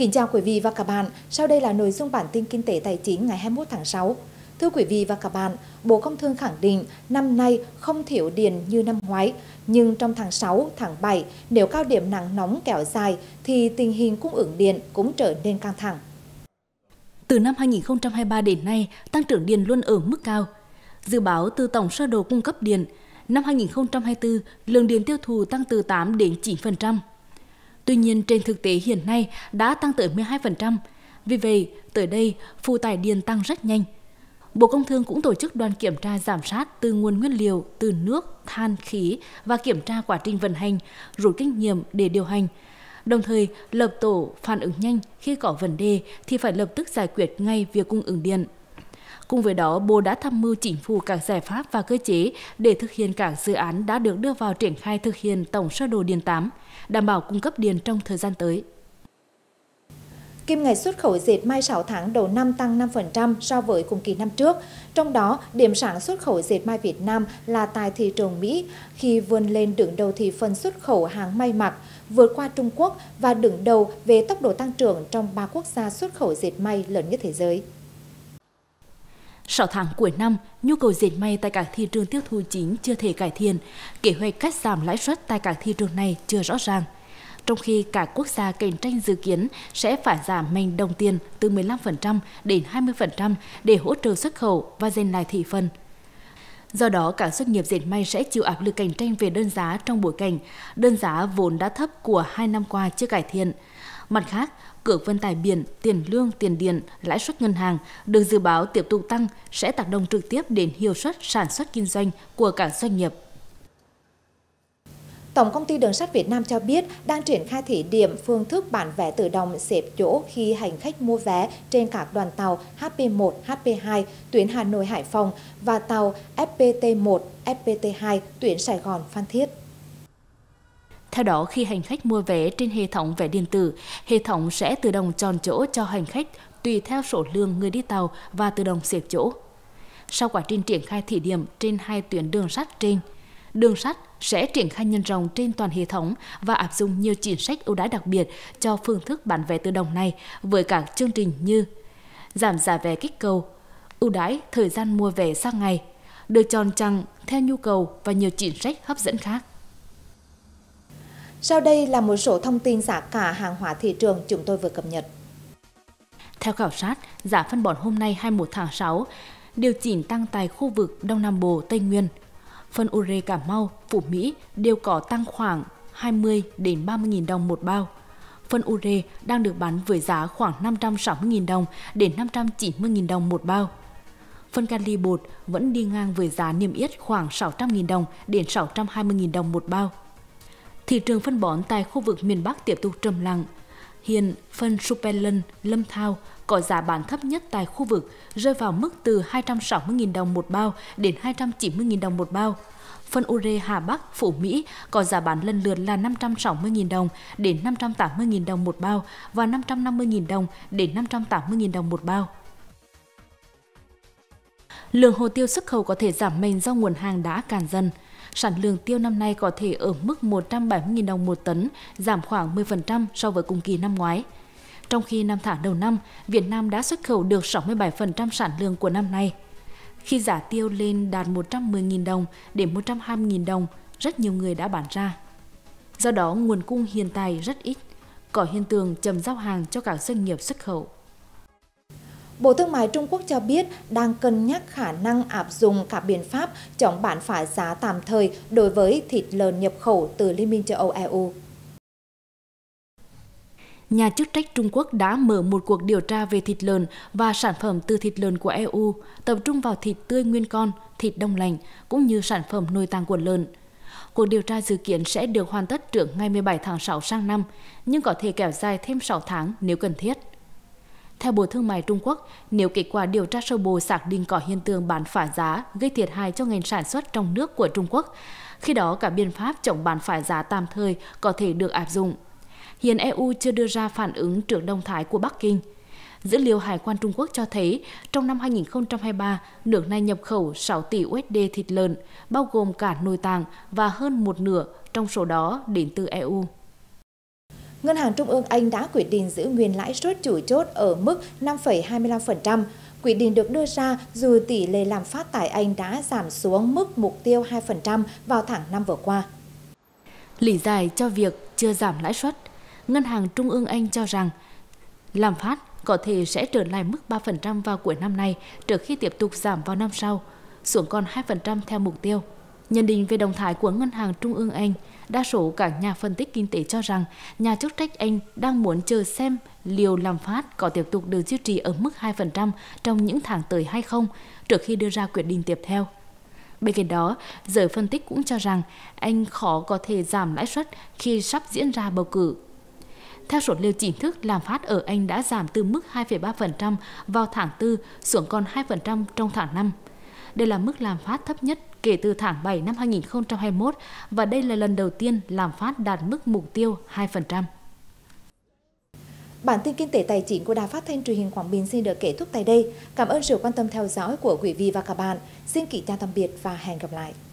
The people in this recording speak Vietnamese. Kính chào quý vị và các bạn, sau đây là nội dung bản tin kinh tế tài chính ngày 21 tháng 6. Thưa quý vị và các bạn, Bộ Công Thương khẳng định năm nay không thiếu điện như năm ngoái, nhưng trong tháng 6, tháng 7, nếu cao điểm nắng nóng kéo dài thì tình hình cung ứng điện cũng trở nên căng thẳng. Từ năm 2023 đến nay, tăng trưởng điện luôn ở mức cao. Dự báo từ tổng sơ đồ cung cấp điện, năm 2024, lượng điện tiêu thụ tăng từ 8 đến 9%. Tuy nhiên, trên thực tế hiện nay đã tăng tới 12%. Vì vậy, tới đây, phụ tải điện tăng rất nhanh. Bộ Công Thương cũng tổ chức đoàn kiểm tra giám sát từ nguồn nguyên liệu, từ nước, than, khí và kiểm tra quá trình vận hành, rút kinh nghiệm để điều hành. Đồng thời, lập tổ phản ứng nhanh khi có vấn đề thì phải lập tức giải quyết ngay việc cung ứng điện. Cùng với đó, Bộ đã tham mưu Chính phủ các giải pháp và cơ chế để thực hiện các dự án đã được đưa vào triển khai thực hiện tổng sơ đồ điện 8, đảm bảo cung cấp điện trong thời gian tới. Kim ngạch xuất khẩu dệt may 6 tháng đầu năm tăng 5% so với cùng kỳ năm trước. Trong đó, điểm sáng xuất khẩu dệt may Việt Nam là tại thị trường Mỹ, khi vươn lên đứng đầu thị phần xuất khẩu hàng may mặc, vượt qua Trung Quốc và đứng đầu về tốc độ tăng trưởng trong 3 quốc gia xuất khẩu dệt may lớn nhất thế giới. 6 tháng cuối năm, nhu cầu dệt may tại các thị trường tiêu thụ chính chưa thể cải thiện, kế hoạch cắt giảm lãi suất tại các thị trường này chưa rõ ràng. Trong khi các quốc gia cạnh tranh dự kiến sẽ phải giảm mạnh đồng tiền từ 15% đến 20% để hỗ trợ xuất khẩu và giành lại thị phần. Do đó, các doanh nghiệp dệt may sẽ chịu áp lực cạnh tranh về đơn giá trong bối cảnh đơn giá vốn đã thấp của 2 năm qua chưa cải thiện. Mặt khác, cước vận tải biển, tiền lương, tiền điện, lãi suất ngân hàng được dự báo tiếp tục tăng sẽ tác động trực tiếp đến hiệu suất sản xuất kinh doanh của các doanh nghiệp. Tổng công ty Đường sắt Việt Nam cho biết đang triển khai thí điểm phương thức bán vé tự động xếp chỗ khi hành khách mua vé trên các đoàn tàu HP1, HP2 tuyến Hà Nội Hải Phòng và tàu FPT1, FPT2 tuyến Sài Gòn Phan Thiết. Theo đó, khi hành khách mua vé trên hệ thống vé điện tử, hệ thống sẽ tự động chọn chỗ cho hành khách tùy theo số lượng người đi tàu và tự động xếp chỗ. Sau quá trình triển khai thí điểm trên 2 tuyến đường sắt trên, đường sắt sẽ triển khai nhân rộng trên toàn hệ thống và áp dụng nhiều chính sách ưu đãi đặc biệt cho phương thức bán vé tự động này với các chương trình như giảm giá vé kích cầu, ưu đãi thời gian mua vé sang ngày, được chọn chặng theo nhu cầu và nhiều chính sách hấp dẫn khác. Sau đây là một số thông tin giá cả hàng hóa thị trường chúng tôi vừa cập nhật. Theo khảo sát, giá phân bón hôm nay 21 tháng 6 điều chỉnh tăng tại khu vực Đông Nam Bộ, Tây Nguyên. Phân URE Cà Mau, Phủ Mỹ đều có tăng khoảng 20 đến 30.000 đồng một bao. Phân URE đang được bán với giá khoảng 560.000 đồng đến 590.000 đồng một bao. Phân kali bột vẫn đi ngang với giá niêm yết khoảng 600.000 đồng đến 620.000 đồng một bao. Thị trường phân bón tại khu vực miền Bắc tiếp tục trầm lặng. Hiện, phân Supelen, Lâm Thao có giá bán thấp nhất tại khu vực, rơi vào mức từ 260.000 đồng một bao đến 290.000 đồng một bao. Phân URE Hà Bắc, Phủ Mỹ có giá bán lần lượt là 560.000 đồng đến 580.000 đồng một bao và 550.000 đồng đến 580.000 đồng một bao. Lượng hồ tiêu xuất khẩu có thể giảm mạnh do nguồn hàng đã cạn dần. Sản lượng tiêu năm nay có thể ở mức 170.000 đồng một tấn, giảm khoảng 10% so với cùng kỳ năm ngoái. Trong khi 5 tháng đầu năm, Việt Nam đã xuất khẩu được 67% sản lượng của năm nay. Khi giá tiêu lên đạt 110.000 đồng đến 120.000 đồng, rất nhiều người đã bán ra. Do đó, nguồn cung hiện tại rất ít, có hiện tượng chậm giao hàng cho các doanh nghiệp xuất khẩu. Bộ Thương mại Trung Quốc cho biết đang cân nhắc khả năng áp dụng các biện pháp chống bán phá giá tạm thời đối với thịt lợn nhập khẩu từ Liên minh châu Âu EU. Nhà chức trách Trung Quốc đã mở một cuộc điều tra về thịt lợn và sản phẩm từ thịt lợn của EU, tập trung vào thịt tươi nguyên con, thịt đông lạnh, cũng như sản phẩm nội tạng của lợn. Cuộc điều tra dự kiến sẽ được hoàn tất trước ngày 17 tháng 6 sang năm, nhưng có thể kéo dài thêm 6 tháng nếu cần thiết. Theo Bộ Thương mại Trung Quốc, nếu kết quả điều tra sơ bộ xác định có hiện tượng bán phá giá gây thiệt hại cho ngành sản xuất trong nước của Trung Quốc, khi đó các biện pháp chống bán phá giá tạm thời có thể được áp dụng. Hiện EU chưa đưa ra phản ứng trước động thái của Bắc Kinh. Dữ liệu Hải quan Trung Quốc cho thấy, trong năm 2023, nước này nhập khẩu 6 tỷ USD thịt lợn, bao gồm cả nội tạng và hơn một nửa trong số đó đến từ EU. Ngân hàng Trung ương Anh đã quyết định giữ nguyên lãi suất chủ chốt ở mức 5,25%. Quyết định được đưa ra dù tỷ lệ lạm phát tại Anh đã giảm xuống mức mục tiêu 2% vào tháng 5 vừa qua. Lý giải cho việc chưa giảm lãi suất, Ngân hàng Trung ương Anh cho rằng lạm phát có thể sẽ trở lại mức 3% vào cuối năm nay trước khi tiếp tục giảm vào năm sau, xuống còn 2% theo mục tiêu. Nhận định về động thái của Ngân hàng Trung ương Anh, đa số các nhà phân tích kinh tế cho rằng nhà chức trách Anh đang muốn chờ xem liệu lạm phát có tiếp tục được duy trì ở mức 2% trong những tháng tới hay không, trước khi đưa ra quyết định tiếp theo. Bên cạnh đó, giới phân tích cũng cho rằng Anh khó có thể giảm lãi suất khi sắp diễn ra bầu cử. Theo số liệu chính thức, lạm phát ở Anh đã giảm từ mức 2,3% vào tháng 4 xuống còn 2% trong tháng 5. Đây là mức lạm phát thấp nhất kể từ tháng 7 năm 2021 và đây là lần đầu tiên lạm phát đạt mức mục tiêu 2%. Bản tin kinh tế tài chính của Đài Phát thanh Truyền hình Quảng Bình xin được kết thúc tại đây. Cảm ơn sự quan tâm theo dõi của quý vị và các bạn. Xin kính chào tạm biệt và hẹn gặp lại.